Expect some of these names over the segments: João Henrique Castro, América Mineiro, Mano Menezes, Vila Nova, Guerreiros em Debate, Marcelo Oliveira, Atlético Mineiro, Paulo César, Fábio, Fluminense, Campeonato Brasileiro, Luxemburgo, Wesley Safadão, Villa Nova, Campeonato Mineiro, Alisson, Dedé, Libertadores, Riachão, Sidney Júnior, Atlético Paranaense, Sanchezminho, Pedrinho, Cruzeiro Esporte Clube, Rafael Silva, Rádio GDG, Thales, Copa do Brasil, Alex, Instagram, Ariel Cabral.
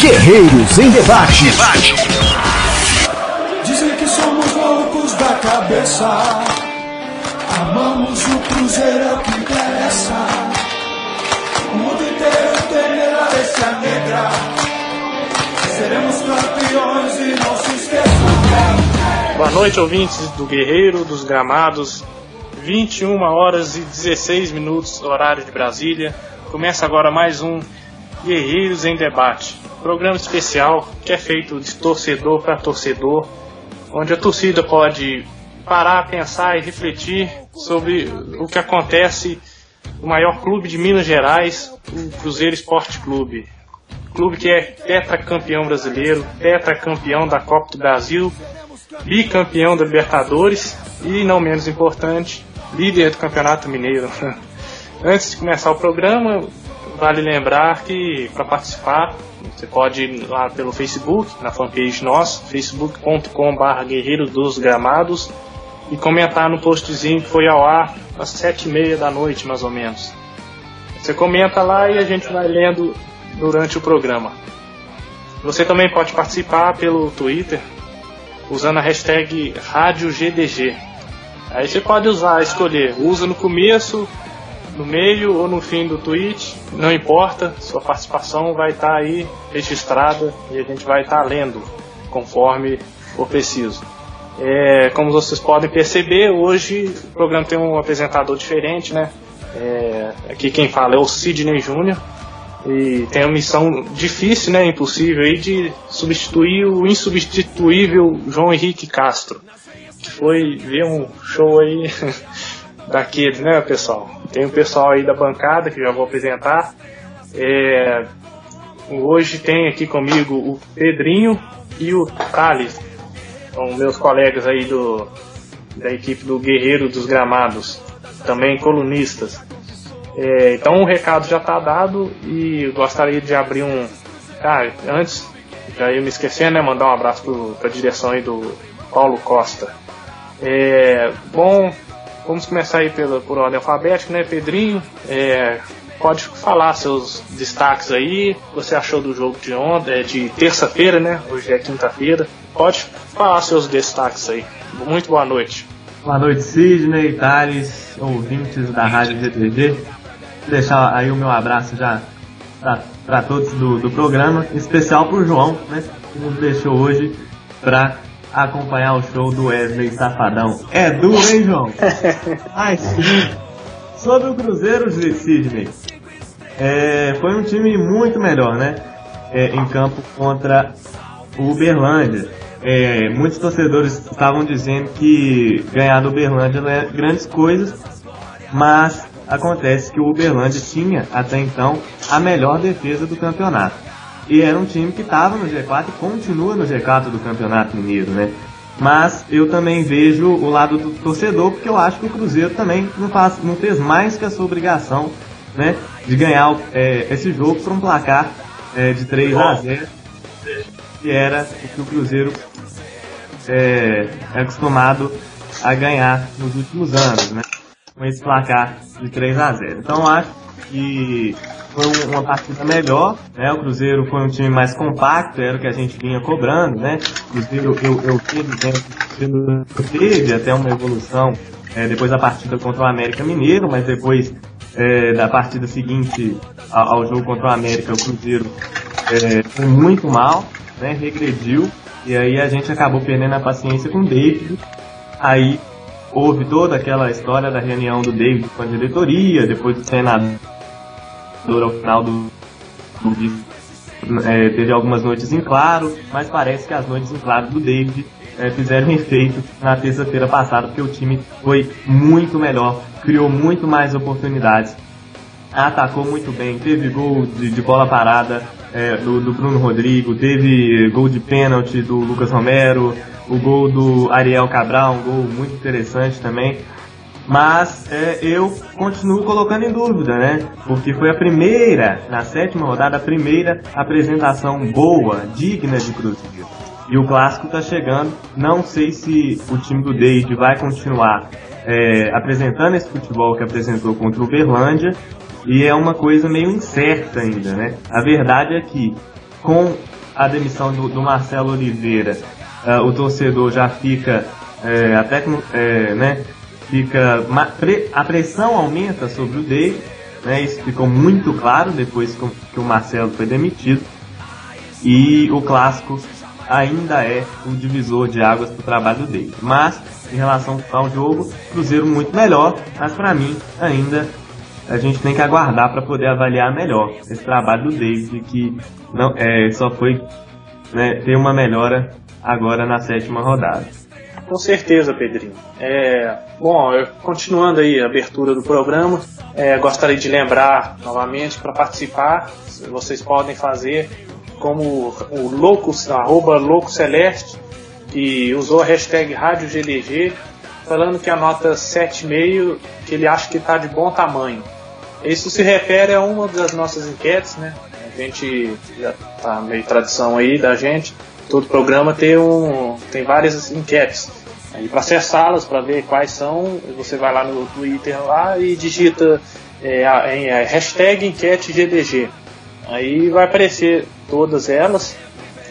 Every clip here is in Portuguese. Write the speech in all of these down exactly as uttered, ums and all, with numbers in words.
Guerreiros em Debate. Debate. Dizem que somos loucos da cabeça. Amamos o Cruzeiro, é o que interessa. O mundo inteiro temerá essa negra. Seremos campeões e não se esqueçam. Boa noite, ouvintes do Guerreiro dos Gramados. vinte e uma horas e dezesseis minutos, horário de Brasília. Começa agora mais um Guerreiros em Debate, programa especial que é feito de torcedor para torcedor, onde a torcida pode parar, pensar e refletir sobre o que acontece no maior clube de Minas Gerais, o Cruzeiro Esporte Clube. Clube que é tetracampeão brasileiro, tetracampeão da Copa do Brasil, bicampeão da Libertadores e, não menos importante, líder do Campeonato Mineiro. Antes de começar o programa, vale lembrar que para participar você pode ir lá pelo Facebook, na fanpage nossa, facebook ponto com ponto b r Guerreiros dos Gramados, e comentar no postzinho que foi ao ar às sete e meia da noite, mais ou menos. Você comenta lá e a gente vai lendo durante o programa. Você também pode participar pelo Twitter, usando a hashtag Rádio G D G. Aí você pode usar, escolher, usa no começo, no meio ou no fim do tweet, não importa, sua participação vai estar aí registrada e a gente vai estar lendo conforme for preciso. É, como vocês podem perceber, hoje o programa tem um apresentador diferente, né? É, aqui quem fala é o Sidney Júnior e tem uma missão difícil, né, impossível aí, de substituir o insubstituível João Henrique Castro, que foi ver um show aí daqueles, né, pessoal? Tem o pessoal aí da bancada que já vou apresentar. É, hoje tem aqui comigo o Pedrinho e o Thales, são meus colegas aí do, da equipe do Guerreiro dos Gramados, também colunistas. É, então o recado já está dado e eu gostaria de abrir um... Ah, antes, já ia me esquecendo, né, mandar um abraço para a direção aí do Paulo Costa. É, bom... Vamos começar aí pela, por ordem alfabética, né, Pedrinho? É, pode falar seus destaques aí, o que você achou do jogo de ontem, de terça-feira, né? Hoje é quinta-feira. Pode falar seus destaques aí. Muito boa noite. Boa noite, Sidney, Thales, ouvintes da Rádio G D G. Vou deixar aí o meu abraço já para todos do, do programa, em especial para o João, né, que nos deixou hoje para acompanhar o show do Wesley Safadão. É duro, hein, João? Mas, sobre o Cruzeiro, Sidney, é, foi um time muito melhor, né? É, em campo contra o Uberlândia. É, muitos torcedores estavam dizendo que ganhar do Uberlândia não é grandes coisas, mas acontece que o Uberlândia tinha, até então, a melhor defesa do campeonato. E era um time que estava no G quatro e continua no G quatro do Campeonato Mineiro, né? Mas eu também vejo o lado do torcedor, porque eu acho que o Cruzeiro também não, faz, não fez mais que a sua obrigação, né, de ganhar é, esse jogo por um placar é, de três a zero, que era o que o Cruzeiro é, é acostumado a ganhar nos últimos anos, né? Com esse placar de três a zero. Então eu acho que foi uma partida melhor, né? O Cruzeiro foi um time mais compacto, era o que a gente vinha cobrando, né? O Cruzeiro, eu, eu tive, né? teve até uma evolução é, depois da partida contra o América Mineiro, mas depois é, da partida seguinte ao, ao jogo contra o América, o Cruzeiro é, foi muito mal, né? Regrediu, e aí a gente acabou perdendo a paciência com o David. Aí houve toda aquela história da reunião do David com a diretoria, depois do Senado ao final do, do vídeo, é, teve algumas noites em claro, mas parece que as noites em claro do David é, fizeram efeito na terça-feira passada, porque o time foi muito melhor, criou muito mais oportunidades, atacou muito bem, teve gol de, de bola parada é, do, do Bruno Rodrigo, teve gol de pênalti do Lucas Romero, o gol do Ariel Cabral, um gol muito interessante também. Mas é, eu continuo colocando em dúvida, né? Porque foi a primeira, na sétima rodada, a primeira apresentação boa, digna de Cruzeiro. E o Clássico tá chegando, não sei se o time do Deide vai continuar é, apresentando esse futebol que apresentou contra o Uberlândia, e é uma coisa meio incerta ainda, né? A verdade é que com a demissão do, do Marcelo Oliveira, uh, o torcedor já fica é, até é, né, fica a pressão aumenta sobre o David, né, isso ficou muito claro depois que o Marcelo foi demitido, e o clássico ainda é o divisor de águas para o trabalho dele. Mas, em relação ao jogo, Cruzeiro muito melhor, mas para mim, ainda a gente tem que aguardar para poder avaliar melhor esse trabalho do David, que não, é, só foi né, ter uma melhora agora na sétima rodada. Com certeza, Pedrinho. É, bom, continuando aí a abertura do programa, é, gostaria de lembrar novamente para participar, vocês podem fazer como o Loucos, arroba Louco Celeste, que usou a hashtag Rádio G D G, falando que a nota sete vírgula cinco, que ele acha que está de bom tamanho. Isso se refere a uma das nossas enquetes, né? A gente já tá meio tradição aí da gente, todo programa tem, um, tem várias enquetes. Aí para acessá-las, para ver quais são, você vai lá no Twitter lá e digita é, a, em, a hashtag enquete G D G. Aí vai aparecer todas elas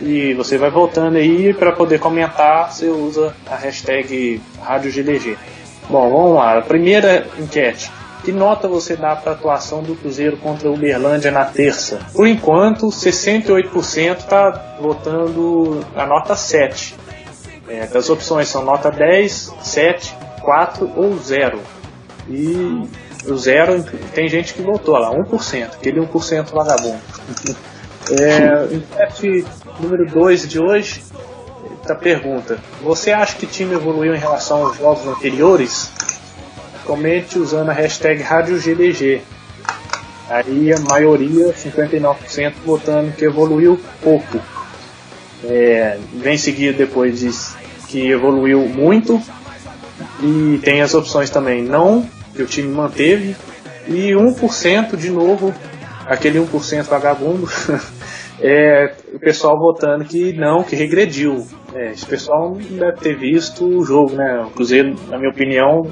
e você vai voltando aí para poder comentar. Você usa a hashtag Rádio G D G. Bom, vamos lá. A primeira enquete: que nota você dá para a atuação do Cruzeiro contra o Uberlândia na terça? Por enquanto, sessenta e oito por cento está votando a nota sete. É, as opções são nota dez, sete, quatro ou zero. E o zero, tem gente que votou lá, um por cento, aquele um por cento vagabundo. É, enquete número dois de hoje, a pergunta: você acha que o time evoluiu em relação aos jogos anteriores? Comente usando a hashtag Rádio G D G. Aí a maioria, cinquenta e nove por cento, votando que evoluiu pouco. É, vem seguido depois diz que evoluiu muito. E tem as opções também, não, que o time manteve, e um por cento de novo, aquele um por cento vagabundo, é, o pessoal votando que não, que regrediu. É, esse pessoal não deve ter visto o jogo, né? O Cruzeiro, na minha opinião,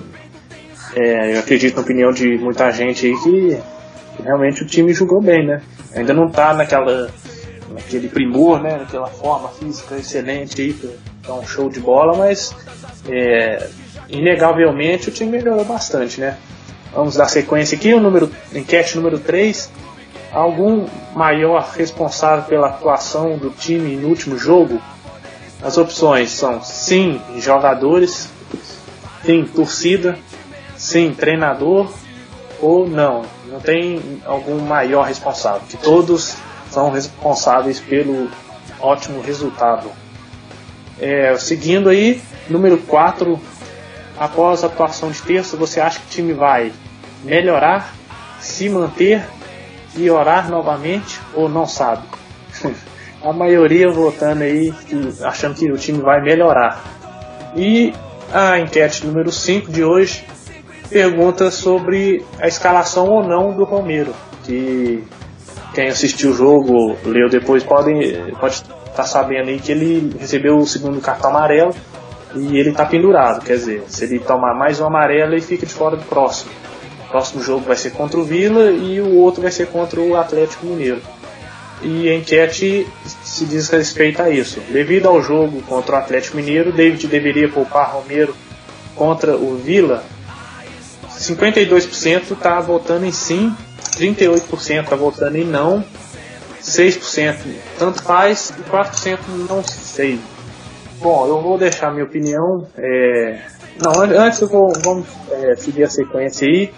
é, eu acredito na opinião de muita gente aí, que, que realmente o time jogou bem, né? Ainda não tá naquela, naquele primor, né? Naquela forma física excelente aí, pra um show de bola, mas é, inegavelmente o time melhorou bastante, né? Vamos dar sequência aqui, o número, enquete número três. Algum maior responsável pela atuação do time no último jogo? As opções são: sim, jogadores; sim, torcida; sim, treinador; ou não, não tem algum maior responsável, que todos são responsáveis pelo ótimo resultado. É, seguindo aí, número quatro. Após a atuação de terça, você acha que o time vai melhorar, se manter, piorar novamente ou não sabe? A maioria votando aí, que, achando que o time vai melhorar. E a enquete número cinco de hoje pergunta sobre a escalação ou não do Romero, que quem assistiu o jogo, leu depois, pode estar sabendo aí que ele recebeu o segundo cartão amarelo. E ele está pendurado, quer dizer, se ele tomar mais um amarelo, ele fica de fora do próximo. O próximo jogo vai ser contra o Vila e o outro vai ser contra o Atlético Mineiro. E a enquete se diz respeito a isso. Devido ao jogo contra o Atlético Mineiro, David deveria poupar Romero contra o Vila? cinquenta e dois por cento está votando em sim, trinta e oito por cento está votando em não, seis por cento tanto faz e quatro por cento não sei. Bom, eu vou deixar minha opinião. É... Não, antes eu vou vamos, é, seguir a sequência aí.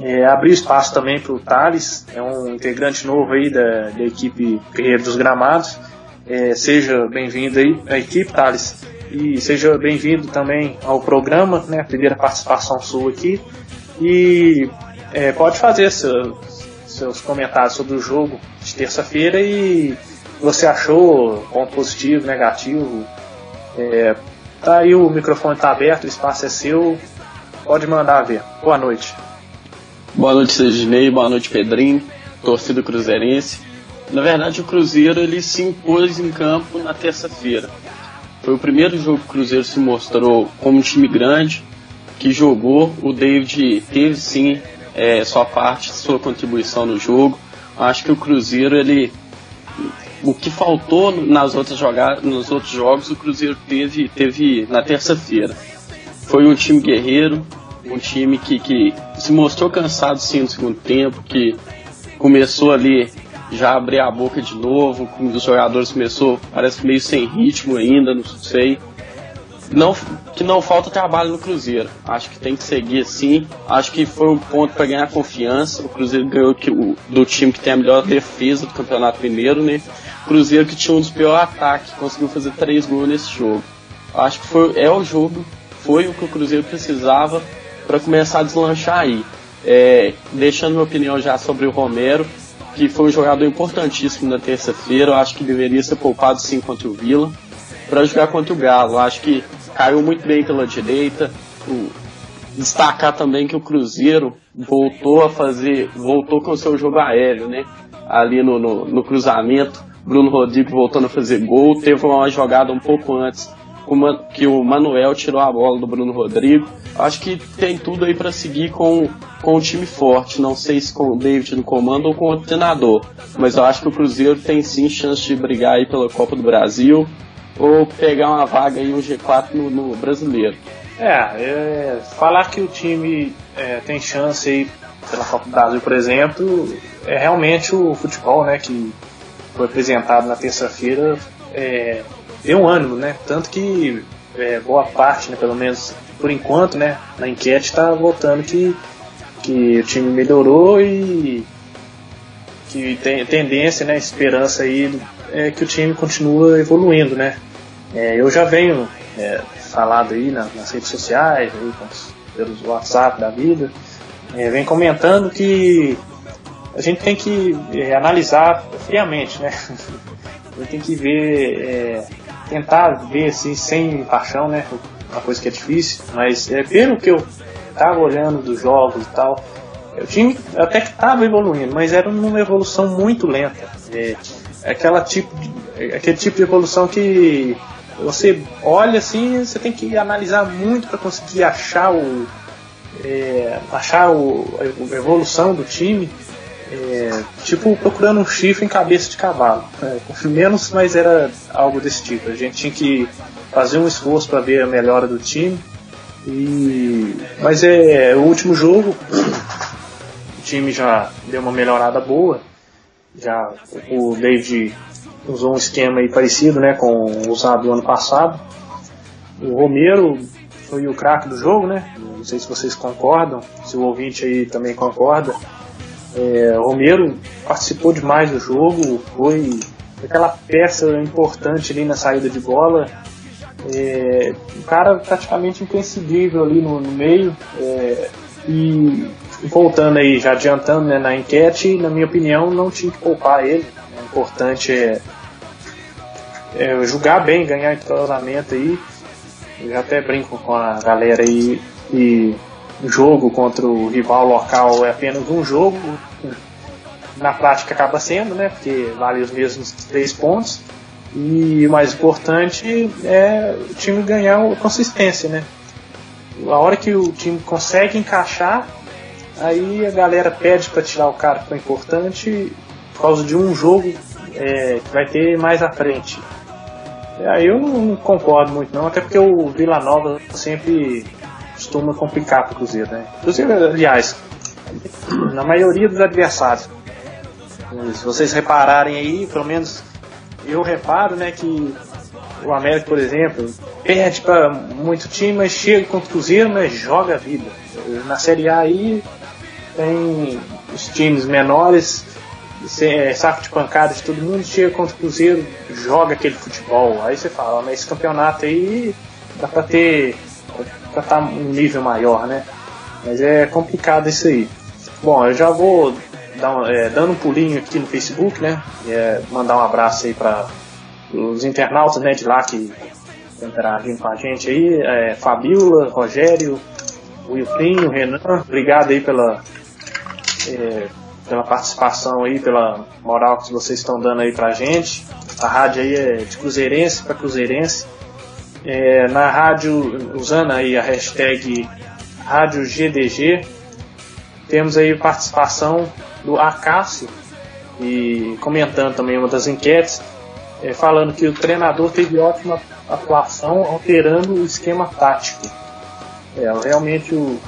É, abrir espaço também para o Thales, é um integrante novo aí da, da equipe Guerreiro dos Gramados. É, seja bem-vindo aí à equipe, Thales. E seja bem-vindo também ao programa, né? Primeira participação sua aqui. E é, pode fazer seu, seus comentários sobre o jogo de terça-feira e você achou ponto positivo, negativo. É, tá aí, o microfone tá aberto, o espaço é seu, pode mandar ver. Boa noite. Boa noite, Sidney, boa noite, Pedrinho, torcida cruzeirense. Na verdade, o Cruzeiro ele se impôs em campo na terça-feira. Foi o primeiro jogo que o Cruzeiro se mostrou como um time grande, que jogou. O David teve sim é, sua parte, sua contribuição no jogo. Acho que o Cruzeiro ele O que faltou nas outras jogadas, nos outros jogos, o Cruzeiro teve, teve na terça-feira. Foi um time guerreiro, um time que, que se mostrou cansado sim no segundo tempo, que começou ali já a abrir a boca de novo, os jogadores começou, parece meio sem ritmo ainda, não sei. Não, que não falta trabalho no Cruzeiro. Acho que tem que seguir assim. Acho que foi um ponto para ganhar confiança. O Cruzeiro ganhou que, o, do time que tem a melhor defesa do Campeonato Mineiro, né? O Cruzeiro que tinha um dos piores ataques, conseguiu fazer três gols nesse jogo. Acho que foi, é o jogo, foi o que o Cruzeiro precisava para começar a deslanchar aí. É, deixando minha opinião já sobre o Romero, que foi um jogador importantíssimo na terça-feira. Acho que deveria ser poupado sim contra o Vila, para jogar contra o Galo. Acho que caiu muito bem pela direita. Destacar também que o Cruzeiro voltou a fazer, voltou com o seu jogo aéreo, né? Ali no, no, no cruzamento, Bruno Rodrigo voltando a fazer gol. Teve uma jogada um pouco antes que o Manuel tirou a bola do Bruno Rodrigo. Acho que tem tudo aí para seguir com, com um time forte. Não sei se com o David no comando ou com o treinador, mas eu acho que o Cruzeiro tem sim chance de brigar aí pela Copa do Brasil ou pegar uma vaga aí, um G quatro no, no brasileiro. É, é, falar que o time é, tem chance aí pela Copa do Brasil, por exemplo, é realmente o futebol, né, que foi apresentado na terça-feira, é, deu um ânimo, né, tanto que é, boa parte, né, pelo menos por enquanto, né, na enquete está votando que, que o time melhorou e que tem tendência, né, esperança aí é que o time continua evoluindo, né. É, eu já venho é, falado aí nas, nas redes sociais, aí, pelos WhatsApp da vida, é, venho comentando que a gente tem que é, analisar friamente, né? A gente tem que ver, é, tentar ver assim, sem paixão, né? Uma coisa que é difícil, mas é, pelo que eu tava olhando dos jogos e tal, o time até que tava evoluindo, mas era uma evolução muito lenta. É, aquela tipo de, aquele tipo de evolução que você olha assim, você tem que analisar muito para conseguir achar o é, achar o, a evolução do time, é, tipo procurando um chifre em cabeça de cavalo, né? Menos, mas era algo desse tipo. A gente tinha que fazer um esforço para ver a melhora do time. E mas é o último jogo o time já deu uma melhorada boa. Já o David usou um esquema aí parecido, né, com o usado do ano passado. O Romero foi o craque do jogo, né? Não sei se vocês concordam, se o ouvinte aí também concorda. É, o Romero participou demais do jogo, foi aquela peça importante ali na saída de bola. É, um cara praticamente imprescindível ali no, no meio. É, e voltando aí, já adiantando, né, na enquete, na minha opinião, não tinha que poupar ele. O importante é, é jogar bem, ganhar entrosamento aí. Eu até brinco com a galera aí que o jogo contra o rival local é apenas um jogo. Na prática acaba sendo, né, porque vale os mesmos três pontos. E o mais importante é o time ganhar consistência, né? A hora que o time consegue encaixar, aí a galera pede para tirar o cara que é importante por causa de um jogo é, que vai ter mais à frente. Aí eu não concordo muito não, até porque o Vila Nova sempre costuma complicar para o Cruzeiro, né? Inclusive, aliás, na maioria dos adversários. Se vocês repararem aí, pelo menos eu reparo, né, que o América, por exemplo, perde para muito time, mas chega contra o Cruzeiro, mas joga a vida. Na Série A aí tem os times menores, é, saco de pancada de todo mundo, chega contra o Cruzeiro, joga aquele futebol. Aí você fala, mas esse campeonato aí dá pra ter, pra estar um nível maior, né? Mas é complicado isso aí. Bom, eu já vou dar, é, dando um pulinho aqui no Facebook, né? É, mandar um abraço aí pra os internautas, né, de lá que interagindo com a gente aí, é, Fabiola, Rogério, William, Renan, obrigado aí pela, é, pela participação aí, pela moral que vocês estão dando aí pra gente. A rádio aí é de cruzeirense pra cruzeirense. É, na rádio, usando aí a hashtag Rádio G D G, temos aí participação do Acácio, e comentando também uma das enquetes, é, falando que o treinador teve ótima atuação alterando o esquema tático. É, realmente o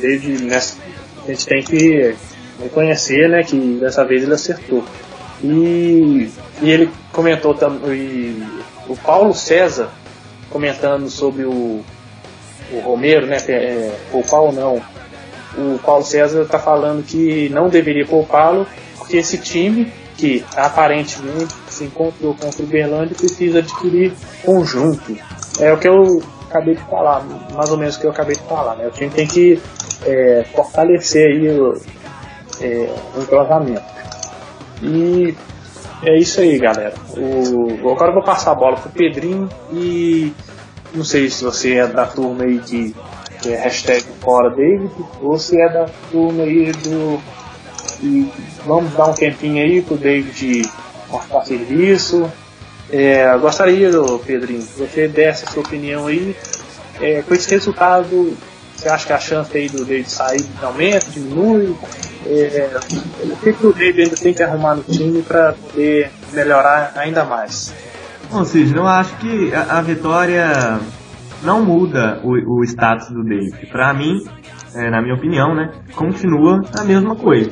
David, nessa, a gente tem que reconhecer, né, que dessa vez ele acertou. E, e ele comentou também, o Paulo César comentando sobre o, o Romero, né, é, poupar ou não. O Paulo César está falando que não deveria poupá-lo, porque esse time, que aparentemente se encontrou contra o Uberlândia, precisa adquirir conjunto. É o que eu acabei de falar, mais ou menos o que eu acabei de falar, né? O time tem que é, fortalecer aí o, é, o entrosamento. E é isso aí, galera. O, agora eu vou passar a bola pro Pedrinho e não sei se você é da turma aí de é, hashtag fora David ou se é da turma aí do... E vamos dar um tempinho aí pro David cortar serviço. É, gostaria, Pedrinho, que você desse a sua opinião aí. É, com esse resultado, você acha que a chance aí do David sair aumenta, diminui? É, o que, que o David ainda tem que arrumar no time para poder melhorar ainda mais? Bom, Cid, eu acho que a, a vitória não muda o, o status do David. Para mim, é, na minha opinião, né, continua a mesma coisa.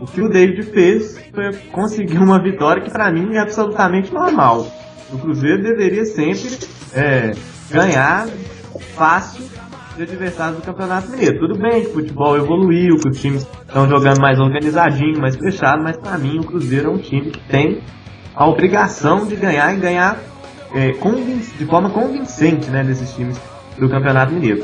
O que o David fez foi conseguir uma vitória que pra mim é absolutamente normal. O Cruzeiro deveria sempre é, ganhar fácil de adversários do Campeonato Mineiro. Tudo bem que o futebol evoluiu, que os times estão jogando mais organizadinho, mais fechado, mas pra mim o Cruzeiro é um time que tem a obrigação de ganhar e ganhar é, convinc- de forma convincente, né, desses times do Campeonato Mineiro.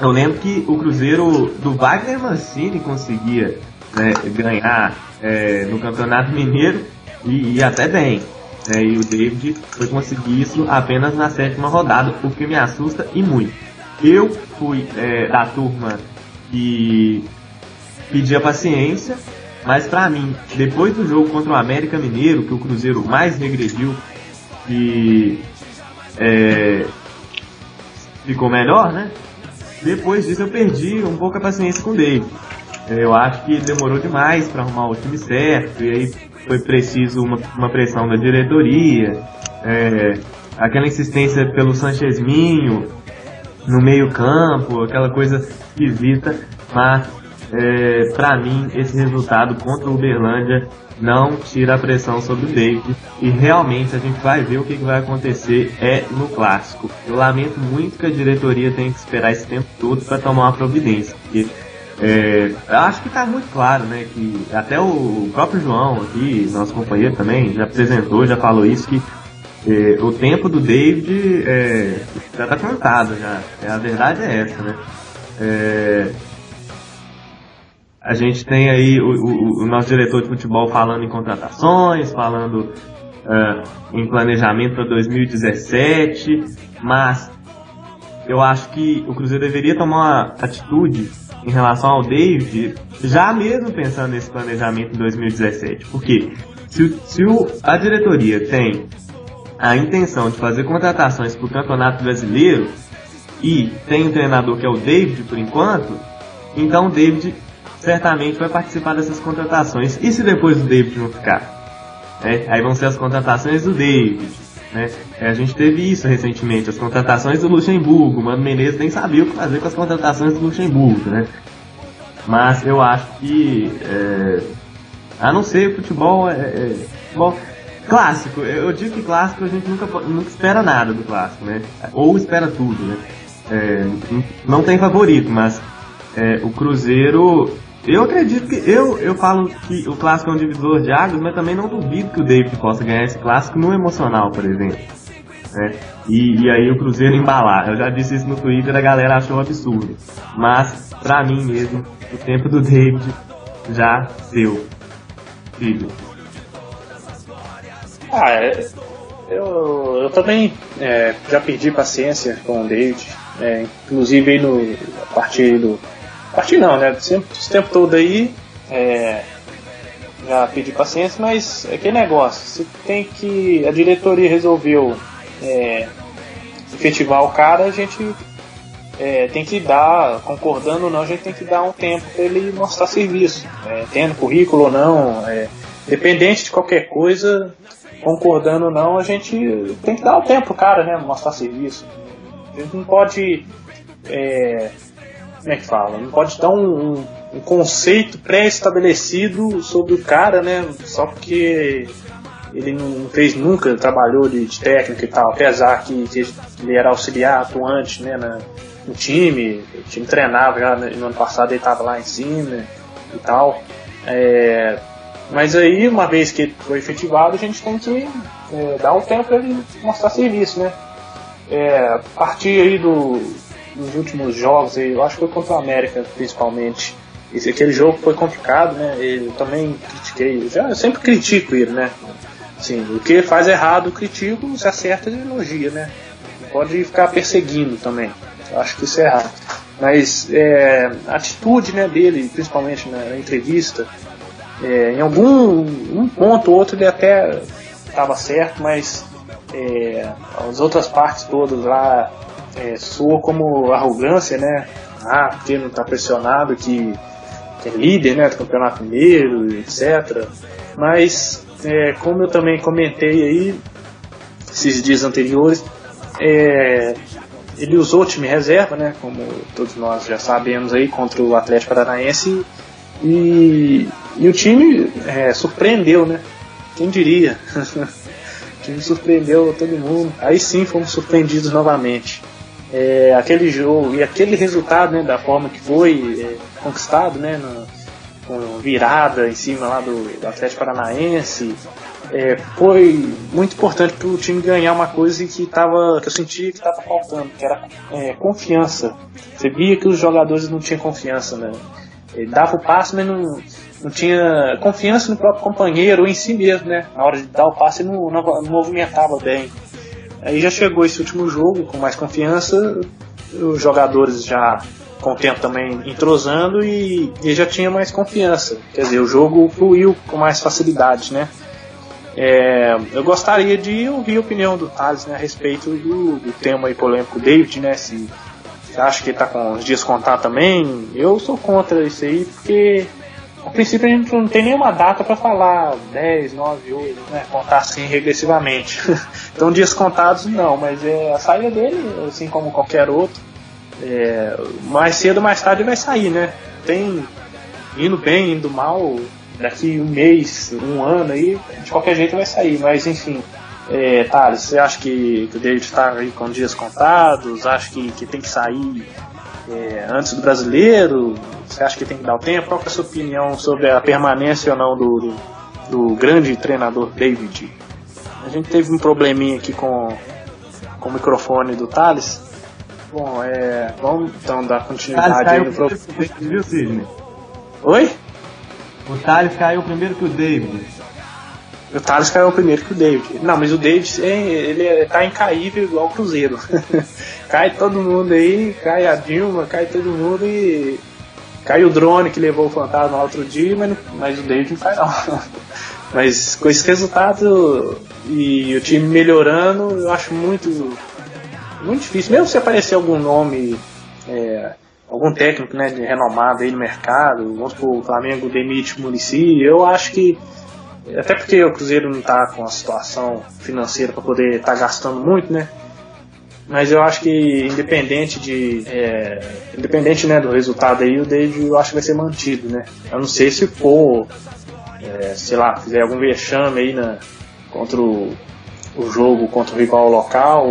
Eu lembro que o Cruzeiro do Wagner Mancini conseguia, né, ganhar é, no Campeonato Mineiro e, e até bem, né, e o David foi conseguir isso apenas na sétima rodada, o que me assusta e muito. Eu fui é, da turma que pedia paciência, mas pra mim, depois do jogo contra o América Mineiro, que o Cruzeiro mais regrediu e é, ficou melhor, né, depois disso eu perdi um pouco a paciência com o David. Eu acho que demorou demais para arrumar o time certo, e aí foi preciso uma, uma pressão da diretoria, é, aquela insistência pelo Sanchezminho no meio-campo, aquela coisa esquisita, mas é, para mim esse resultado contra o Uberlândia não tira a pressão sobre o David, e realmente a gente vai ver o que vai acontecer é no clássico. Eu lamento muito que a diretoria tenha que esperar esse tempo todo para tomar uma providência, porque É, acho que está muito claro, né, que até o próprio João aqui, nosso companheiro também, já apresentou, já falou isso, que é, o tempo do David é, já está contado, já. É, a verdade é essa, né? É, a gente tem aí o, o, o nosso diretor de futebol falando em contratações, falando é, em planejamento para dois mil e dezessete, mas eu acho que o Cruzeiro deveria tomar uma atitude em relação ao David, já mesmo pensando nesse planejamento em dois mil e dezessete. Porque se, se o, a diretoria tem a intenção de fazer contratações para o Campeonato Brasileiro e tem um treinador que é o David por enquanto, então o David certamente vai participar dessas contratações. E se depois o David não ficar? É, aí vão ser as contratações do David, né? A gente teve isso recentemente, as contratações do Luxemburgo. O Mano Menezes nem sabia o que fazer com as contratações do Luxemburgo, né? Mas eu acho que é... a não ser o futebol é, é... Bom, clássico, eu digo que clássico a gente nunca, nunca espera nada do clássico, né? Ou espera tudo, né? É... não tem favorito, mas é... o Cruzeiro, eu acredito que, eu, eu falo que o clássico é um divisor de águas, mas também não duvido que o David possa ganhar esse clássico no emocional, por exemplo, né? E, e aí o Cruzeiro embalar. Eu já disse isso no Twitter, a galera achou um absurdo, mas pra mim mesmo o tempo do David já deu, filho. Ah, é, eu, eu também é, já perdi paciência com o David, é, inclusive aí no, a partir do Partir não, né? Sempre, esse tempo todo aí é, já pedi paciência, mas é que negócio. Você tem que. A diretoria resolveu é, efetivar o cara, a gente é, tem que dar, concordando ou não, a gente tem que dar um tempo para ele mostrar serviço. É, tendo currículo ou não, é, dependente de qualquer coisa, concordando ou não, a gente tem que dar o tempo pro cara, né? Mostrar serviço. A gente não pode. É, como é que fala? Não pode dar um, um, um conceito pré-estabelecido sobre o cara, né? Só porque ele não fez nunca, trabalhou de, de técnico e tal, apesar que, que ele era auxiliar, atuante, né? Na, no time, o time treinava já no ano passado, ele estava lá em cima e tal. É, mas aí, uma vez que ele foi efetivado, a gente tem que é, dar um tempo para ele mostrar serviço, né? É, a partir aí do, dos últimos jogos, eu acho que foi contra o América, principalmente. Esse, aquele jogo foi complicado, né? Eu também critiquei, eu, já, eu sempre critico ele, né? Assim, o que ele faz errado, eu critico, se acerta, ele elogia, né? Pode ficar perseguindo também. Acho que isso é errado. Mas é, a atitude, né, dele, principalmente na entrevista, é, em algum um ponto ou outro ele até estava certo, mas é, as outras partes todas lá é, soa como arrogância, né? Ah, porque não está pressionado, que, que é líder, né, do Campeonato Mineiro, etcétera. Mas, é, como eu também comentei aí, esses dias anteriores, é... ele usou o time reserva, né, como todos nós já sabemos aí, contra o Atlético Paranaense, e, e o time é, surpreendeu, né, quem diria, o time surpreendeu todo mundo, aí sim fomos surpreendidos novamente, é, aquele jogo e aquele resultado, né, da forma que foi é, conquistado, né, no, com virada em cima lá do, do Atlético Paranaense. É, foi muito importante para o time ganhar uma coisa que, tava, que eu sentia que estava faltando, que era é, confiança. Você via que os jogadores não tinham confiança, né? Ele dava o passe, mas não, não tinha confiança no próprio companheiro ou em si mesmo, né? Na hora de dar o passe, ele não, não, não movimentava bem. Aí já chegou esse último jogo com mais confiança, os jogadores já com o tempo também entrosando e, e já tinha mais confiança. Quer dizer, o jogo fluiu com mais facilidade, né? É, eu gostaria de ouvir a opinião do Thales, né, a respeito do, do tema aí polêmico David, né, se, se acha que ele tá com os dias contados também. Eu sou contra isso aí, porque a princípio a gente não tem nenhuma data para falar dez, nove, oito, né, contar assim regressivamente. Então dias contados não, mas é a saída dele, assim como qualquer outro, é, mais cedo ou mais tarde ele vai sair, né, tem indo bem, indo mal. Daqui um mês, um ano aí, de qualquer jeito vai sair, mas enfim. É, Thales, você acha que o David está aí com dias contados? Acha que, que tem que sair é, antes do brasileiro? Você acha que tem que dar o tempo? Qual que é a sua opinião sobre a permanência ou não do, do, do grande treinador David? A gente teve um probleminha aqui com, com o microfone do Thales. Bom, é, vamos então dar continuidade aí no programa. Viu, Sidney? Oi? O Thales caiu primeiro que o David. O Thales caiu primeiro que o David. Não, mas o David, ele tá incaível igual o Cruzeiro. Cai todo mundo aí, cai a Dilma, cai todo mundo e... Cai o drone que levou o fantasma lá outro dia, mas, mas o David não cai não. Mas com esse resultado e o time melhorando, eu acho muito, muito difícil. Mesmo se aparecer algum nome... É, algum técnico, né, de renomado aí no mercado, vamos supor, o Flamengo demite o Muricy, eu acho que, até porque o Cruzeiro não está com a situação financeira para poder estar tá gastando muito, né, mas eu acho que independente de é, independente, né, do resultado aí, o David eu acho que vai ser mantido, né, eu não sei se for, é, sei lá, fizer algum vexame aí na, contra o, o jogo, contra o rival local,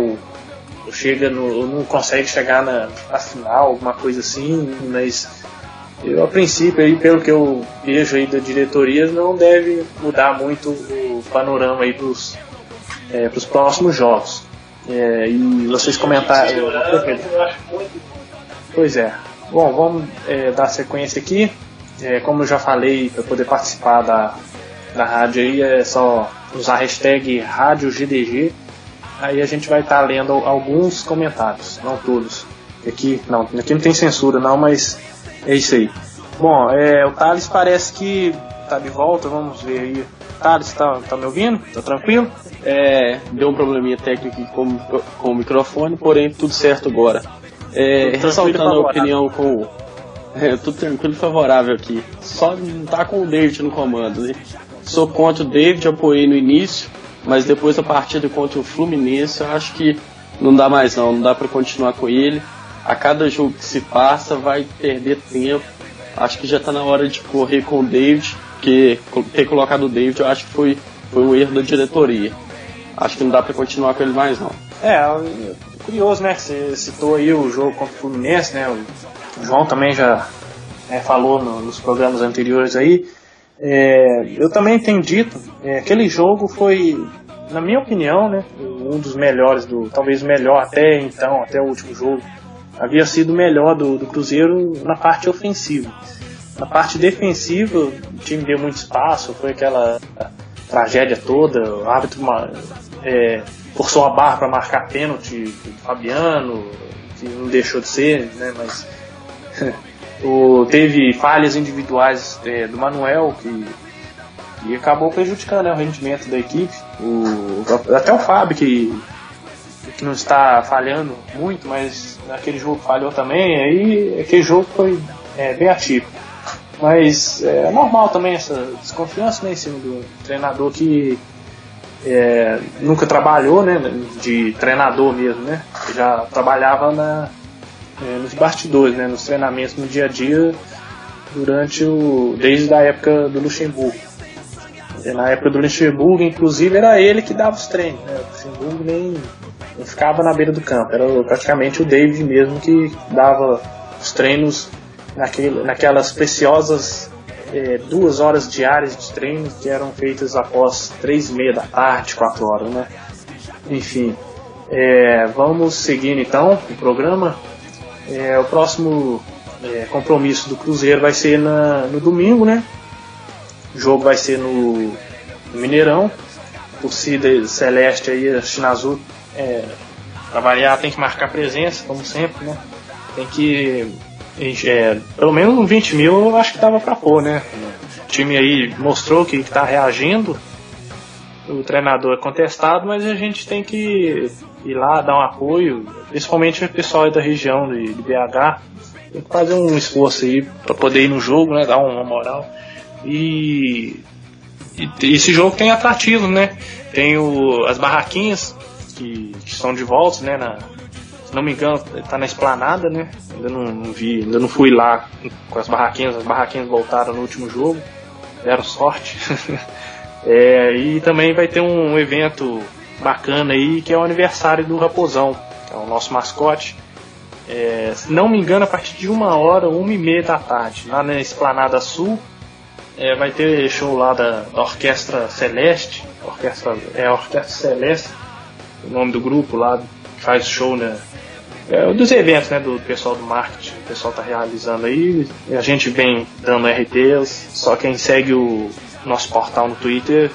chega no, não consegue chegar na, na final, alguma coisa assim, mas eu, a princípio, aí, pelo que eu vejo aí da diretoria, não deve mudar muito o panorama aí pros, é, pros próximos jogos. É, e vocês comentaram... Pois é. Bom, vamos é, dar sequência aqui. É, como eu já falei, para poder participar da, da rádio aí, é só usar a hashtag Rádio G D G. Aí a gente vai estar tá lendo alguns comentários, não todos. Aqui não, aqui não tem censura não, mas é isso aí. Bom, é, o Thales parece que tá de volta, vamos ver aí. Thales, tá, tá me ouvindo? Tá tranquilo? É, deu um probleminha técnico com, com o microfone, porém tudo certo agora. É, ressaltando a opinião com... É, tudo tranquilo e favorável aqui. Só não tá com o David no comando, né? Sou contra o David, apoiei no início, mas depois da partida contra o Fluminense, eu acho que não dá mais não, não dá para continuar com ele. A cada jogo que se passa vai perder tempo. Acho que já está na hora de correr com o David, porque ter colocado o David eu acho que foi, foi um erro da diretoria. Acho que não dá para continuar com ele mais não. É, curioso, né? Você citou aí o jogo contra o Fluminense, né? O João também já é, falou no, nos programas anteriores aí. É, eu também tenho dito, é, aquele jogo foi, na minha opinião, né, um dos melhores, do, talvez o melhor até então, até o último jogo. Havia sido o melhor do, do Cruzeiro na parte ofensiva. Na parte defensiva, o time deu muito espaço, foi aquela tragédia toda, o árbitro é, forçou a barra para marcar pênalti do Fabiano, que não deixou de ser, né, mas... O, teve falhas individuais é, do Manuel que, e acabou prejudicando, né, o rendimento da equipe. O, até o Fábio que, que não está falhando muito, mas naquele jogo falhou também. Aí aquele jogo foi é, bem atípico, mas é normal também essa desconfiança, né, em cima do treinador que é, nunca trabalhou, né, de treinador mesmo, né, já trabalhava na É, nos bastidores, né, nos treinamentos, no dia a dia, durante o, desde a época do Luxemburgo. Na época do Luxemburgo, inclusive, era ele que dava os treinos, né? O Luxemburgo nem, nem ficava na beira do campo, era praticamente o David mesmo que dava os treinos naquele, naquelas preciosas é, duas horas diárias de treino que eram feitas após três e meia da tarde, quatro horas, né? Enfim, é, vamos seguindo então o programa. É, o próximo é, compromisso do Cruzeiro vai ser na, no domingo, né? O jogo vai ser no, no Mineirão. A torcida celeste aí, a China Azul, é, para variar, tem que marcar presença, como sempre, né? Tem que, é, pelo menos vinte mil eu acho que dava para pôr, né? O time aí mostrou que está reagindo. O treinador é contestado, mas a gente tem que ir lá dar um apoio, principalmente o pessoal aí da região de, de B H, tem que fazer um esforço aí para poder ir no jogo, né, dar uma moral. E, e esse jogo tem atrativo, né? Tem o, as barraquinhas que, que estão de volta, né? Na, se não me engano, está na esplanada, né? Ainda não, não vi, ainda não fui lá com as barraquinhas, as barraquinhas voltaram no último jogo, deram sorte. É, e também vai ter um evento bacana aí, que é o aniversário do Raposão, que é o nosso mascote. É, se não me engano, a partir de uma hora, uma e meia da tarde, lá na Esplanada Sul, é, vai ter show lá da, da Orquestra Celeste, Orquestra, é Orquestra Celeste, o nome do grupo lá, que faz show, né? É, dos eventos, né, do pessoal do marketing, o pessoal tá realizando aí, e a gente vem dando R Ts, só quem segue o nosso portal no Twitter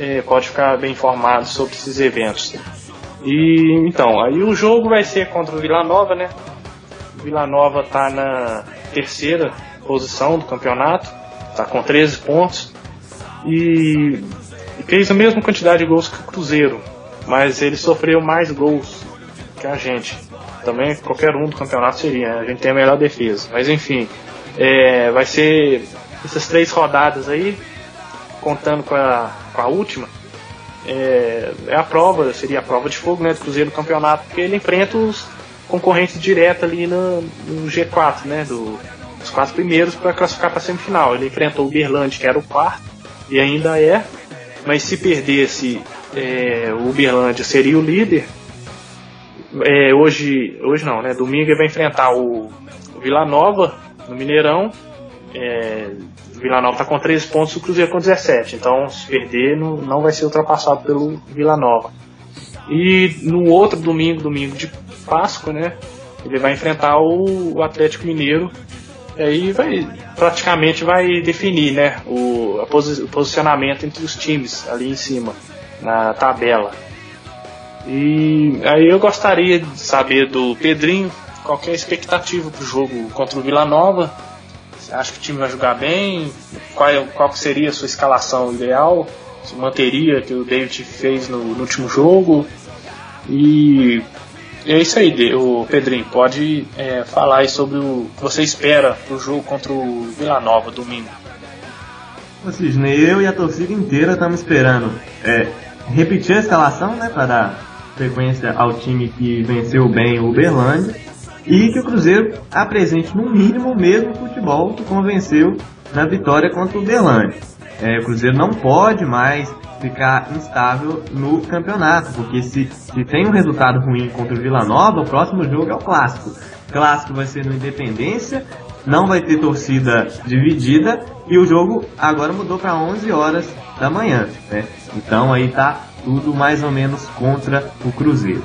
é, pode ficar bem informado sobre esses eventos. E então, aí o jogo vai ser contra o Vila Nova, né? O Vila Nova tá na terceira posição do campeonato, tá com treze pontos e, e fez a mesma quantidade de gols que o Cruzeiro, mas ele sofreu mais gols que a gente. Também qualquer um do campeonato seria, né? A gente tem a melhor defesa, mas enfim, é, vai ser essas três rodadas aí, contando com a, com a última, é, é a prova, seria a prova de fogo, né, do Cruzeiro no campeonato, porque ele enfrenta os concorrentes direto ali no, no G quatro, né, do, os quatro primeiros para classificar para a semifinal. Ele enfrentou o Uberlândia, que era o quarto, e ainda é, mas se perdesse é, o Uberlândia seria o líder. É, hoje, hoje não, né, domingo ele vai enfrentar o, o Vila Nova no Mineirão. É, Vila Nova está com treze pontos, o Cruzeiro com dezessete, então se perder não, não vai ser ultrapassado pelo Vila Nova. E no outro domingo, domingo de Páscoa, né, ele vai enfrentar o, o Atlético Mineiro, e aí vai, praticamente vai definir, né, o, a posi- o posicionamento entre os times ali em cima na tabela. E aí eu gostaria de saber do Pedrinho qual que é a expectativa para o jogo contra o Vila Nova. Acho que o time vai jogar bem. Qual, qual seria a sua escalação ideal? Se manteria que o David fez no, no último jogo? E é isso aí, o Pedrinho. Pode é, falar aí sobre o que você espera pro jogo contra o Vila Nova domingo. Sidney, eu e a torcida inteira estamos esperando é, repetir a escalação, né, para dar frequência ao time que venceu bem o Uberlândia e que o Cruzeiro apresente no mínimo o mesmo futebol que convenceu na vitória contra o Uberlândia. É, o Cruzeiro não pode mais ficar instável no campeonato, porque se, se tem um resultado ruim contra o Vila Nova, o próximo jogo é o Clássico. O Clássico vai ser no Independência, não vai ter torcida dividida e o jogo agora mudou para onze horas da manhã, né? Então aí tá tudo mais ou menos contra o Cruzeiro.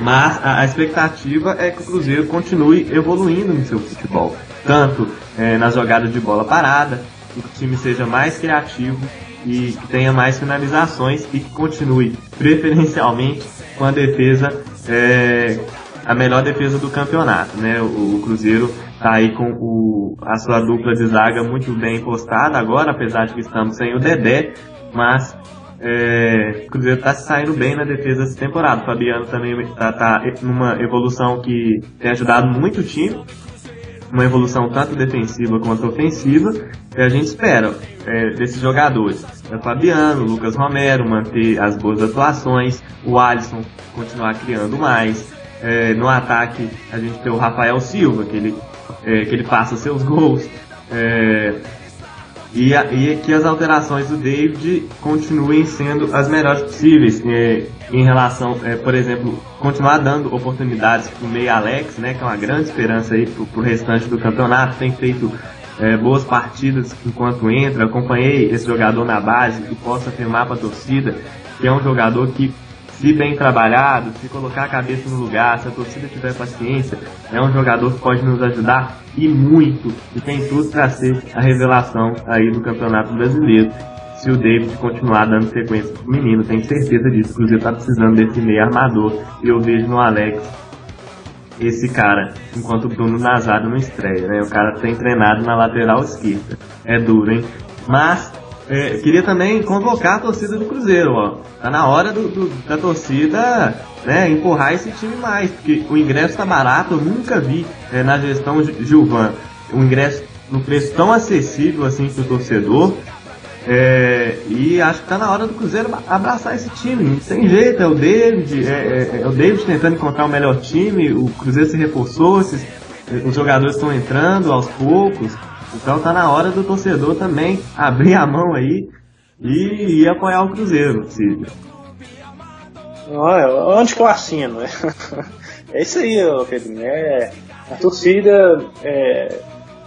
Mas a, a expectativa é que o Cruzeiro continue evoluindo no seu futebol, tanto é, nas jogadas de bola parada, que o time seja mais criativo e que tenha mais finalizações e que continue preferencialmente com a defesa, é, a melhor defesa do campeonato, né? O, o Cruzeiro tá aí com o, a sua dupla de zaga muito bem postada agora, apesar de que estamos sem o Dedé, mas é, o Cruzeiro tá saindo bem na defesa essa temporada. O Fabiano também tá, tá numa evolução que tem ajudado muito o time, uma evolução tanto defensiva quanto ofensiva, que a gente espera é, desses jogadores. É o Fabiano, o Lucas Romero manter as boas atuações, o Alisson continuar criando mais. É, no ataque a gente tem o Rafael Silva, que ele, é, que ele faça seus gols. É, e, a, e que as alterações do David continuem sendo as melhores possíveis. É, em relação, é, por exemplo, continuar dando oportunidades para o meia Alex, né, que é uma grande esperança aí para o restante do campeonato. Tem feito é, boas partidas enquanto entra. Acompanhei esse jogador na base, que posso afirmar para a torcida que é um jogador que, se bem trabalhado, se colocar a cabeça no lugar, se a torcida tiver paciência, é um jogador que pode nos ajudar e muito, e tem tudo para ser a revelação aí do Campeonato Brasileiro. Se o David continuar dando sequência pro menino, tenho certeza disso. O Cruzeiro tá precisando desse meio armador. E eu vejo no Alex esse cara, enquanto o Bruno Nazário não estreia, né? O cara tem treinado na lateral esquerda. É duro, hein? Mas é, queria também convocar a torcida do Cruzeiro, ó. Tá na hora do, do, da torcida, né, empurrar esse time mais, porque o ingresso tá barato. Eu nunca vi é, na gestão Gilvan um ingresso no preço tão acessível assim pro torcedor. É, e acho que tá na hora do Cruzeiro abraçar esse time, não tem jeito, é o David, é, é, é o David tentando encontrar o melhor time, o Cruzeiro se reforçou, esses, os jogadores estão entrando aos poucos, então tá na hora do torcedor também abrir a mão aí e, e apoiar o Cruzeiro, Cid. Olha, onde que eu assino? É isso aí, Pedrinho, é, a torcida é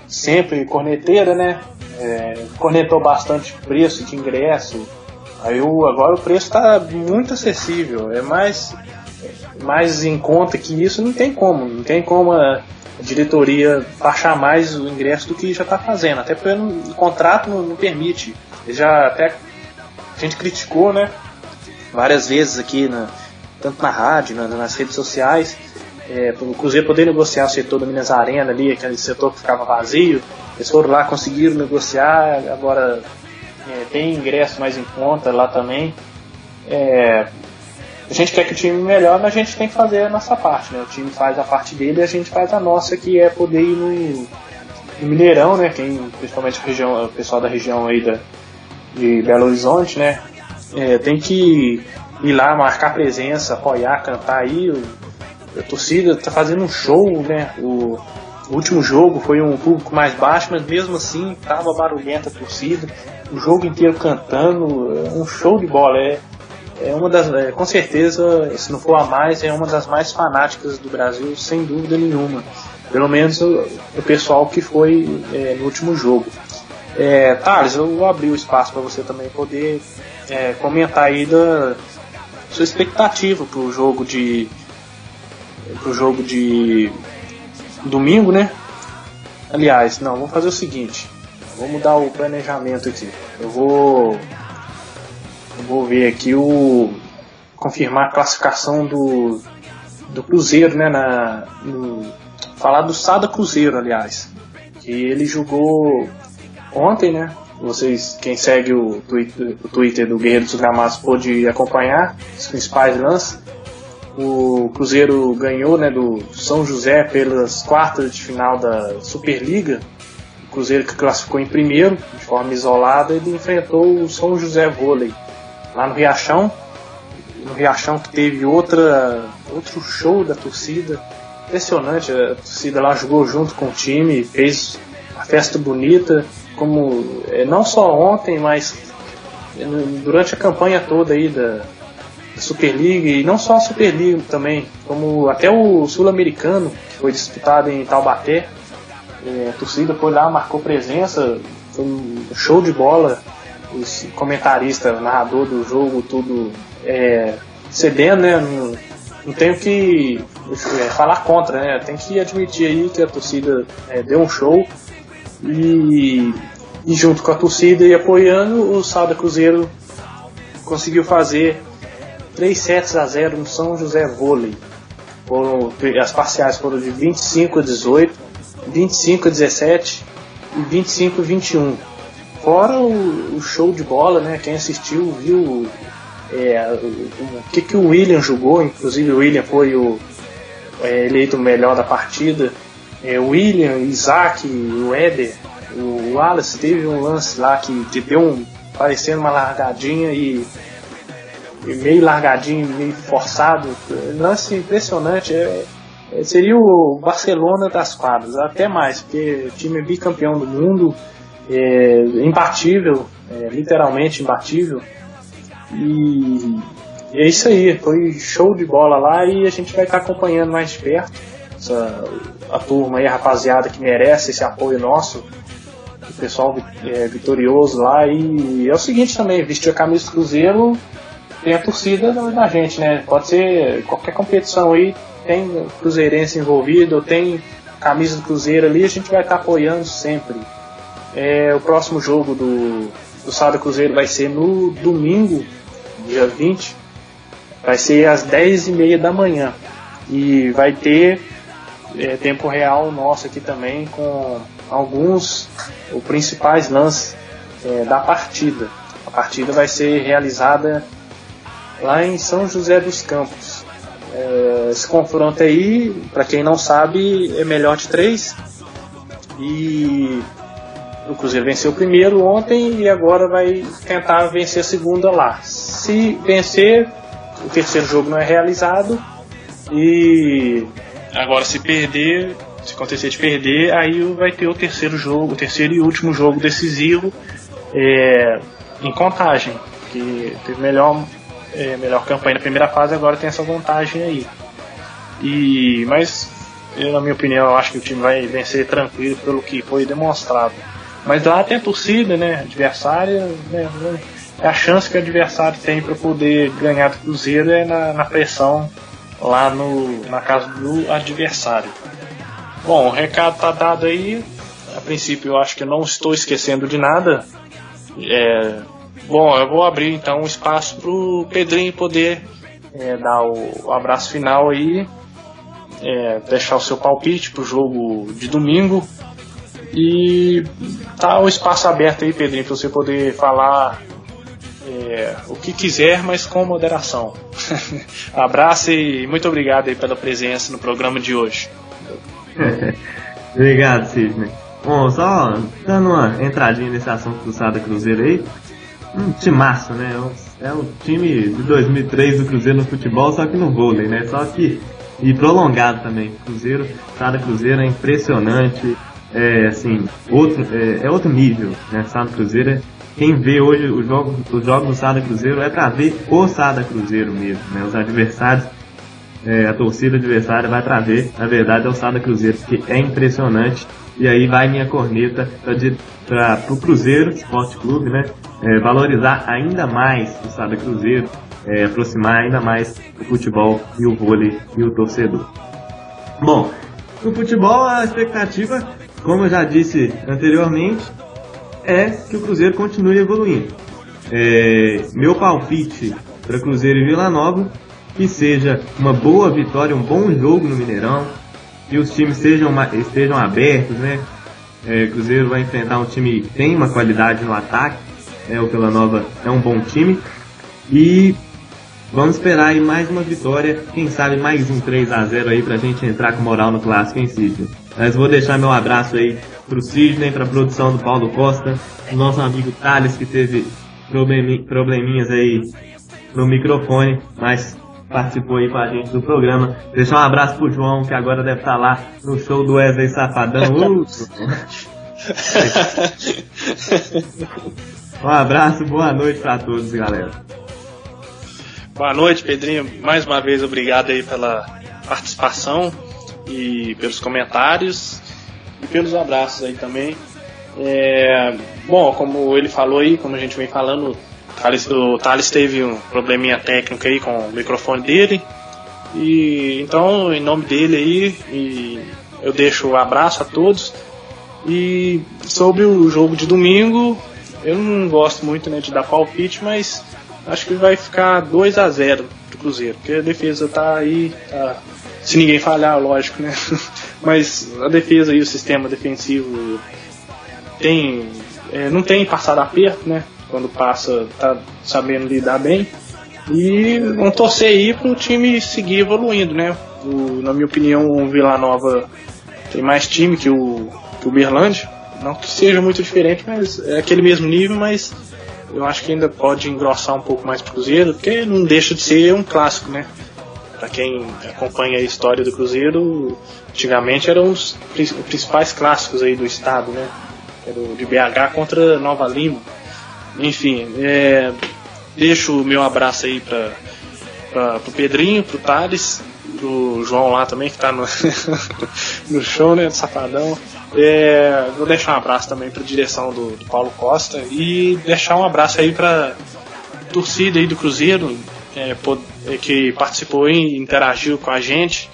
sempre corneteira, né? É, conectou bastante preço de ingresso. Aí o, agora o preço está muito acessível. É mais, mais em conta que isso, não tem como. Não tem como a diretoria baixar mais o ingresso do que já está fazendo. Até porque o contrato não, não permite. Já até a gente criticou, né, várias vezes aqui, na, tanto na rádio, na, nas redes sociais, é, o Cruzeiro poder negociar o setor da Minas Arena ali, aquele setor que ficava vazio. Eles foram lá, conseguiram negociar, agora é, tem ingresso mais em conta lá também. É, a gente quer que o time melhore, mas a gente tem que fazer a nossa parte, né? O time faz a parte dele e a gente faz a nossa, que é poder ir no, no Mineirão, né? Quem, principalmente a região, o pessoal da região aí da, de Belo Horizonte, né? É, tem que ir lá, marcar presença, apoiar, cantar aí. A torcida tá fazendo um show, né? O, O último jogo foi um público mais baixo, mas mesmo assim tava barulhenta a torcida, o jogo inteiro cantando, um show de bola. É, é uma das, é, com certeza, se não for a mais, é uma das mais fanáticas do Brasil, sem dúvida nenhuma. Pelo menos o, o pessoal que foi é, no último jogo. É, Thales, eu vou abrir o espaço para você também poder é, comentar aí da sua expectativa para o jogo de, pro jogo de domingo, né? Aliás, não, vamos fazer o seguinte, vou mudar o planejamento aqui. Eu vou eu vou ver aqui o confirmar a classificação do do Cruzeiro, né, na no, falar do Sada Cruzeiro, aliás, que ele jogou ontem, né? Vocês, quem segue o Twitter, o Twitter do Guerreiro dos Gramados pôde acompanhar os principais lances. O Cruzeiro ganhou, né, do São José pelas quartas de final da Superliga, Cruzeiro, que classificou em primeiro, de forma isolada, ele enfrentou o São José Vôlei, lá no Riachão, no Riachão que teve outra, outro show da torcida, impressionante, a torcida lá jogou junto com o time, fez a festa bonita, como não só ontem, mas durante a campanha toda aí da, da Superliga, e não só a Superliga também, como até o Sul-Americano, que foi disputado em Taubaté, é, a torcida foi lá, marcou presença, foi um show de bola, os comentaristas, o narrador do jogo, tudo é, cedendo, né? Não, não tenho que é, falar contra, né? Tem que admitir aí que a torcida é, deu um show. E, e junto com a torcida e apoiando, o Sada Cruzeiro conseguiu fazer três sets a zero no São José Vôlei. Foram, as parciais foram de vinte e cinco a dezoito, vinte e cinco a dezessete e vinte e cinco a vinte e um. Fora o, o show de bola, né? Quem assistiu viu é, o, o que, que o William jogou. Inclusive o William foi o, é, eleito o melhor da partida. É, o William, Isaac, o Éder, o Alex teve um lance lá que, que deu um, parecendo uma largadinha e, e meio largadinho, meio forçado. Lance impressionante. É, é, seria o Barcelona das quadras, até mais, porque o time é bicampeão do mundo. É, imbatível, é, literalmente imbatível, e é isso aí, foi show de bola lá, e a gente vai estar acompanhando mais de perto essa, a turma aí, a rapaziada que merece esse apoio nosso, o pessoal é, vitorioso lá. E é o seguinte também, vestir a camisa do Cruzeiro tem a torcida da gente, né? Pode ser qualquer competição aí, tem cruzeirense envolvido, tem camisa do Cruzeiro ali, a gente vai estar apoiando sempre. É, o próximo jogo do, do Sada Cruzeiro vai ser no domingo, dia vinte, vai ser às dez e meia da manhã, e vai ter é, tempo real nosso aqui também, com alguns os principais lances é, da partida. A partida vai ser realizada lá em São José dos Campos. É, esse confronto aí, para quem não sabe, é melhor de três, e o Cruzeiro venceu o primeiro ontem e agora vai tentar vencer a segunda lá. Se vencer, o terceiro jogo não é realizado, e agora se perder, se acontecer de perder, aí vai ter o terceiro jogo, o terceiro e último jogo decisivo é, em contagem, que teve melhor, é, melhor campanha na primeira fase, agora tem essa vantagem aí. E, mas, eu, na minha opinião, eu acho que o time vai vencer tranquilo pelo que foi demonstrado. Mas lá tem a torcida, né, adversária, né, a chance que o adversário tem para poder ganhar do Cruzeiro é na, na pressão lá no, na casa do adversário. Bom, o recado tá dado aí, a princípio eu acho que eu não estou esquecendo de nada. É, bom, eu vou abrir então um espaço pro Pedrinho poder é, dar o, o abraço final aí, é, deixar o seu palpite pro jogo de domingo. E tá o espaço aberto aí, Pedrinho, para você poder falar é, o que quiser, mas com moderação. Abraço e muito obrigado aí pela presença no programa de hoje. Obrigado, Sidney. Bom, só dando uma entradinha nesse assunto do Sada Cruzeiro aí, um timaço, né? É o time de dois mil e três do Cruzeiro no futebol, só que no vôlei, né? Só que, e prolongado também. Cruzeiro, Sada Cruzeiro é impressionante. É assim, outro, é, é outro nível, né? Sada Cruzeiro é, quem vê hoje os jogos, os jogos do Sada Cruzeiro é pra ver o Sada Cruzeiro mesmo, né? Os adversários, é, a torcida adversária vai pra ver, na verdade é o Sada Cruzeiro, que é impressionante. E aí vai minha corneta para pro Cruzeiro Esporte Clube, né? É, valorizar ainda mais o Sada Cruzeiro, é, aproximar ainda mais o futebol e o vôlei e o torcedor. Bom, no futebol a expectativa, como eu já disse anteriormente, é que o Cruzeiro continue evoluindo. É, meu palpite para Cruzeiro e Vila Nova, que seja uma boa vitória, um bom jogo no Mineirão, que os times sejam, estejam abertos, né? É, Cruzeiro vai enfrentar um time que tem uma qualidade no ataque, né? O Vila Nova é um bom time, e vamos esperar aí mais uma vitória, quem sabe mais um três a zero aí pra gente entrar com moral no clássico em Sírio. Mas vou deixar meu abraço aí para o Sidney, para a produção do Paulo Costa, o nosso amigo Thales, que teve probleminhas aí no microfone, mas participou aí com a gente do programa. Deixar um abraço pro João, que agora deve estar lá no show do Wesley Safadão. Uh! Um abraço, boa noite para todos, galera. Boa noite, Pedrinho. Mais uma vez, obrigado aí pela participação e pelos comentários e pelos abraços aí também. É, bom, como ele falou aí, como a gente vem falando, Thales, o Thales teve um probleminha técnico aí com o microfone dele, e então em nome dele aí e eu deixo um abraço a todos. E sobre o jogo de domingo, eu não gosto muito, né, de dar palpite, mas acho que vai ficar dois a zero do Cruzeiro, porque a defesa tá aí, tá, se ninguém falhar, lógico, né? Mas a defesa e o sistema defensivo tem, é, não tem passado aperto, né? Quando passa, tá sabendo lidar bem. E vamos torcer aí para o time seguir evoluindo, né? O, na minha opinião, o Vila Nova tem mais time que o, que o Uberlândia. Não que seja muito diferente, mas é aquele mesmo nível, mas eu acho que ainda pode engrossar um pouco mais pro Cruzeiro, porque não deixa de ser um clássico, né? Para quem acompanha a história do Cruzeiro, antigamente eram os principais clássicos aí do estado, né? Era o de B H contra Nova Lima. Enfim, é, deixo o meu abraço aí pra, pra, pro Pedrinho, pro Thales, pro João lá também, que tá no, no show, né, do Safadão. É, vou deixar um abraço também pra direção do, do Paulo Costa e deixar um abraço aí pra torcida aí do Cruzeiro, é, pod, é, que participou e interagiu com a gente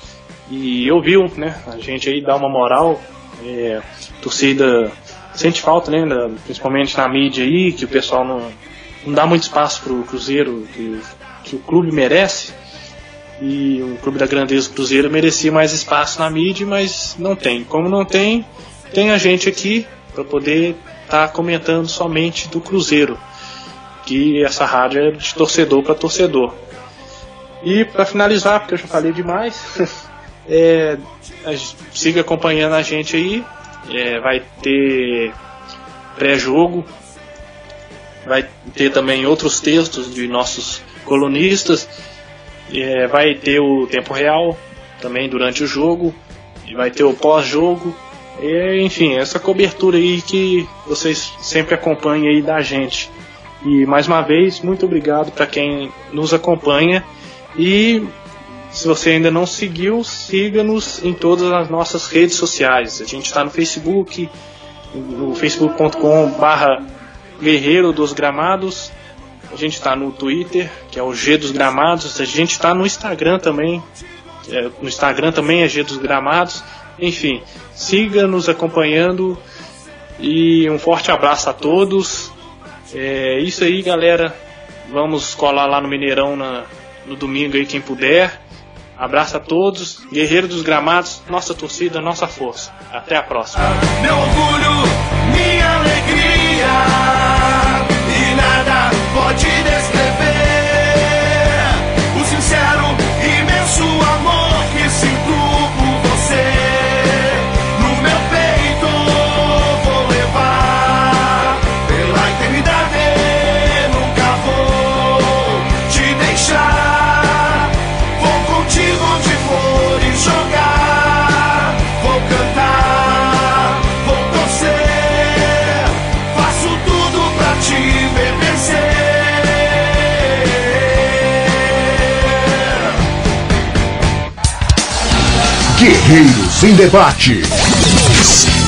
e ouviu, né, a gente aí dá uma moral, é, torcida... Sente falta, né, principalmente na mídia aí, que o pessoal não, não dá muito espaço pro Cruzeiro que, que o clube merece. E o clube da grandeza do Cruzeiro merecia mais espaço na mídia, mas não tem. Como não tem, tem a gente aqui para poder estar tá comentando somente do Cruzeiro, que essa rádio é de torcedor para torcedor. E para finalizar, porque eu já falei demais, é, siga acompanhando a gente aí. É, vai ter pré-jogo, vai ter também outros textos de nossos colunistas, é, vai ter o tempo real também durante o jogo, e vai ter o pós-jogo, é, enfim, essa cobertura aí que vocês sempre acompanham aí da gente. E mais uma vez, muito obrigado para quem nos acompanha, e se você ainda não seguiu, siga-nos em todas as nossas redes sociais. A gente está no Facebook, no facebook ponto com barra Guerreiro dos Gramados. A gente está no Twitter, que é o G dos Gramados. A gente está no Instagram também. É, no Instagram também é G dos Gramados. Enfim, siga-nos acompanhando. E um forte abraço a todos. É isso aí, galera. Vamos colar lá no Mineirão na, no domingo aí, quem puder. Abraço a todos, Guerreiro dos Gramados, nossa torcida, nossa força. Até a próxima. Meu orgulho, minha alegria, e nada pode descrever o sincero, imenso amor que sinto por você. No meu peito vou levar pela eternidade, nunca vou te deixar. Jogar, vou cantar, vou torcer, faço tudo pra te ver vencer. Guerreiros em Debate.